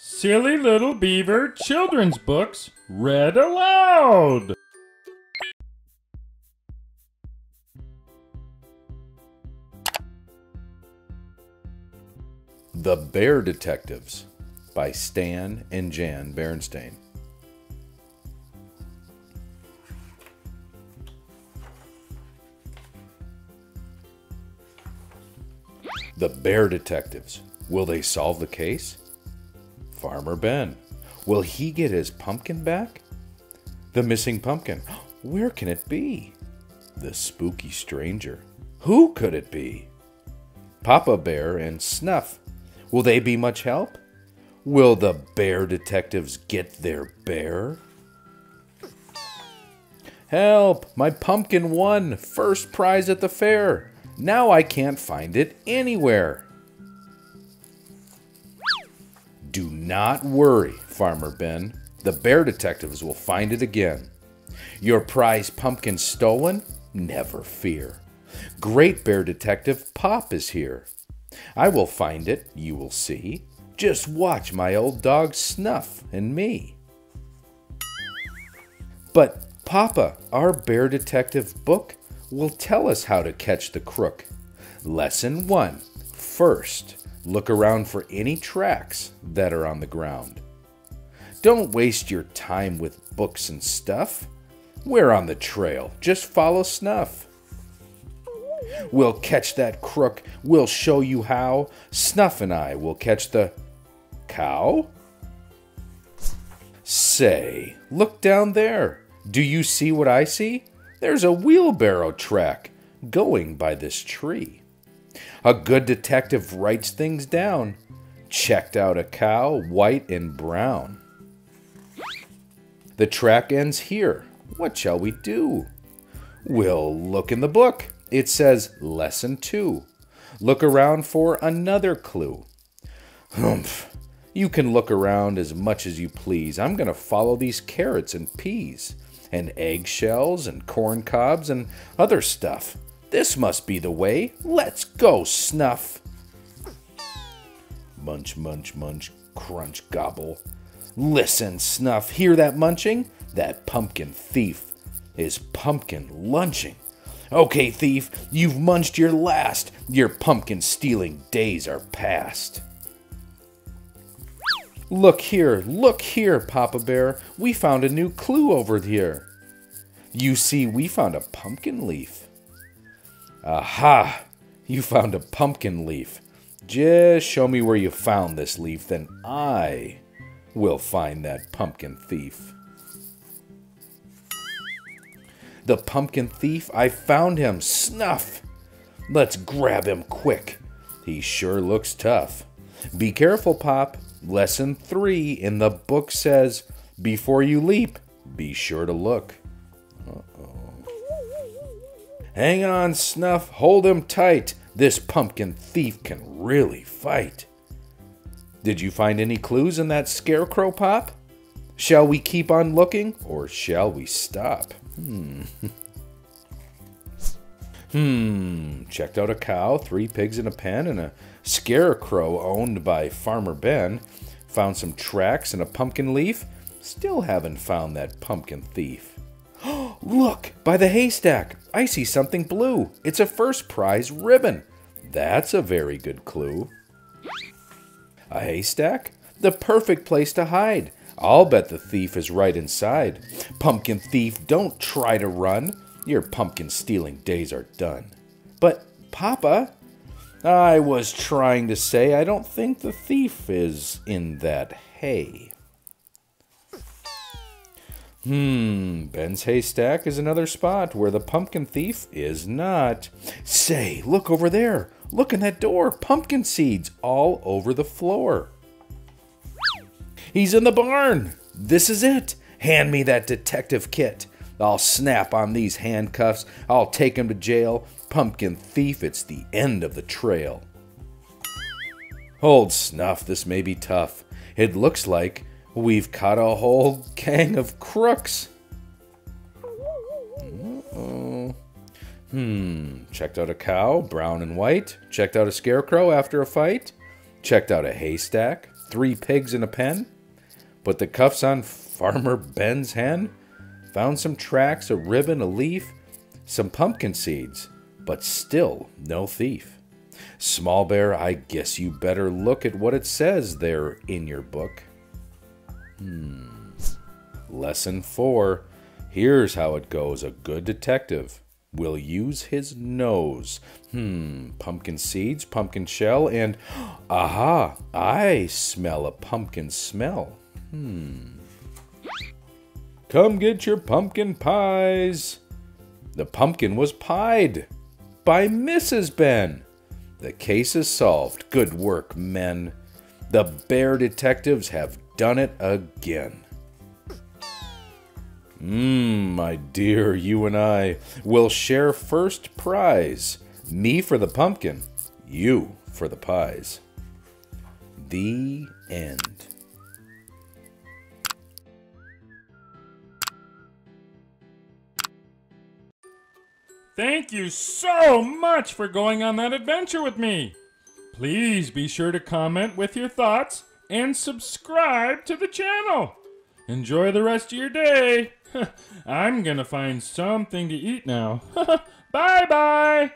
Silly Little Beaver children's books read aloud. The Bear Detectives by Stan and Jan Berenstain. The Bear Detectives. Will they solve the case? Farmer Ben. Will he get his pumpkin back? The missing pumpkin. Where can it be? The spooky stranger. Who could it be? Papa Bear and Snuff. Will they be much help? Will the Bear Detectives get their bear? Help! My pumpkin won first prize at the fair. Now I can't find it anywhere. Do not worry, Farmer Ben. The Bear Detectives will find it again. Your prize pumpkin stolen? Never fear. Great Bear Detective Pop is here. I will find it, you will see. Just watch my old dog Snuff and me. But Papa, our Bear Detective book will tell us how to catch the crook. Lesson 1. First, look around for any tracks that are on the ground. Don't waste your time with books and stuff. We're on the trail. Just follow Snuff. We'll catch that crook. We'll show you how. Snuff and I will catch the cow. Say, look down there. Do you see what I see? There's a wheelbarrow track going by this tree. A good detective writes things down. Checked out a cow, white and brown. The track ends here. What shall we do? We'll look in the book. It says lesson 2. Look around for another clue. Humph. You can look around as much as you please. I'm going to follow these carrots and peas and eggshells and corn cobs and other stuff. This must be the way. Let's go, Snuff. Munch, munch, munch, crunch, gobble. Listen, Snuff, hear that munching? That pumpkin thief is pumpkin lunching. Okay, thief, you've munched your last. Your pumpkin-stealing days are past. Look here, Papa Bear. We found a new clue over here. You see, we found a pumpkin leaf. Aha! You found a pumpkin leaf. Just show me where you found this leaf, then I will find that pumpkin thief. The pumpkin thief, I found him. Snuff! Let's grab him quick. He sure looks tough. Be careful, Pop. Lesson 3 in the book says, before you leap, be sure to look. Uh-oh. Hang on, Snuff. Hold him tight. This pumpkin thief can really fight. Did you find any clues in that scarecrow, Pop? Shall we keep on looking, or shall we stop? Checked out a cow, 3 pigs in a pen, and a scarecrow owned by Farmer Ben. Found some tracks and a pumpkin leaf. Still haven't found that pumpkin thief. Look, by the haystack, I see something blue. It's a first prize ribbon. That's a very good clue. A haystack? The perfect place to hide. I'll bet the thief is right inside. Pumpkin thief, don't try to run. Your pumpkin-stealing days are done. But, Papa, I was trying to say I don't think the thief is in that hay. Ben's haystack is another spot where the pumpkin thief is not. Say, look over there. Look in that door. Pumpkin seeds all over the floor. He's in the barn. This is it. Hand me that detective kit. I'll snap on these handcuffs. I'll take him to jail. Pumpkin thief, it's the end of the trail. Hold, Snuff, this may be tough. It looks like we've caught a whole gang of crooks. Uh-oh. Checked out a cow, brown and white. Checked out a scarecrow after a fight. Checked out a haystack. three pigs in a pen, put the cuffs on Farmer Ben's hen, found some tracks, a ribbon, a leaf, some pumpkin seeds, but still no thief. Small Bear, I guess you better look at what it says there in your book. Lesson 4. Here's how it goes. A good detective will use his nose. Pumpkin seeds, pumpkin shell, and aha, I smell a pumpkin smell. Come get your pumpkin pies. The pumpkin was pied by Mrs. Ben. The case is solved. Good work, men. The Bear Detectives have done it again. My dear, you and I will share first prize. Me for the pumpkin, you for the pies. The end. Thank you so much for going on that adventure with me. Please be sure to comment with your thoughts and subscribe to the channel. Enjoy the rest of your day. I'm gonna find something to eat now. Bye-bye.